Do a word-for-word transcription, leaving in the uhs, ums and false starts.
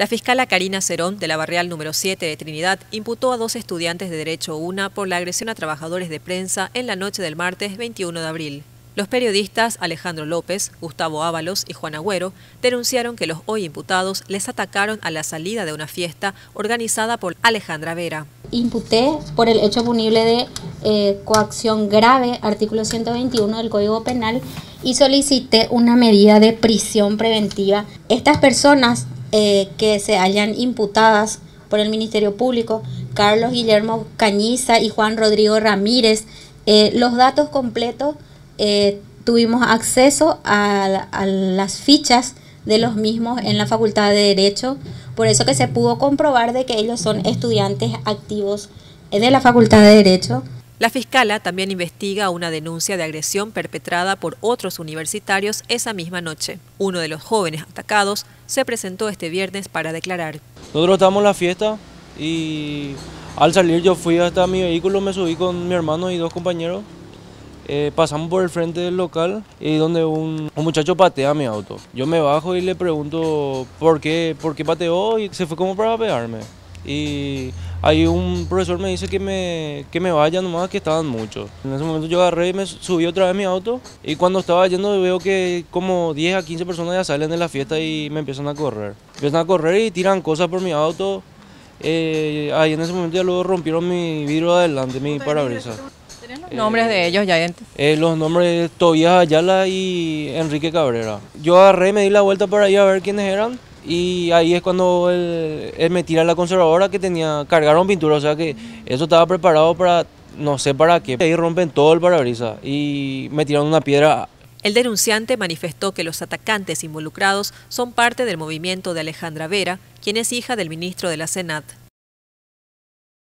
La fiscala Carina Serón, de la barrial número siete de Trinidad, imputó a dos estudiantes de Derecho uno por la agresión a trabajadores de prensa en la noche del martes veintiuno de abril. Los periodistas Alejandro López, Gustavo Ábalos y Juan Agüero denunciaron que los hoy imputados les atacaron a la salida de una fiesta organizada por Alejandra Vera. Imputé por el hecho punible de eh, coacción grave, artículo ciento veintiuno del Código Penal, y solicité una medida de prisión preventiva. Estas personas eh, que se hallan imputadas por el Ministerio Público, Carlos Guillermo Cañiza y Juan Rodrigo Ramírez, eh, los datos completos. Eh, tuvimos acceso a, a las fichas de los mismos en la Facultad de Derecho, por eso que se pudo comprobar de que ellos son estudiantes activos de la Facultad de Derecho. La fiscala también investiga una denuncia de agresión perpetrada por otros universitarios esa misma noche. Uno de los jóvenes atacados se presentó este viernes para declarar. Nosotros estábamos en la fiesta y al salir yo fui hasta mi vehículo, me subí con mi hermano y dos compañeros. Eh, pasamos por el frente del local y donde un, un muchacho patea mi auto. Yo me bajo y le pregunto por qué, por qué pateó y se fue como para pegarme. Y ahí un profesor me dice que me, que me vaya nomás, que estaban muchos. En ese momento yo agarré y me subí otra vez mi auto y cuando estaba yendo veo que como diez a quince personas ya salen de la fiesta y me empiezan a correr. Empiezan a correr y tiran cosas por mi auto. Eh, ahí en ese momento ya luego rompieron mi vidrio de adelante, mi parabrisas. ¿Los nombres eh, de ellos ya? Eh, los nombres Tobías Ayala y Enrique Cabrera. Yo agarré, me di la vuelta para ir a ver quiénes eran y ahí es cuando él, él me tira la conservadora que tenía, cargaron pintura, o sea que eso estaba preparado para no sé para qué. Ahí rompen todo el parabrisas y me tiraron una piedra. El denunciante manifestó que los atacantes involucrados son parte del movimiento de Alejandra Vera, quien es hija del ministro de la Senat.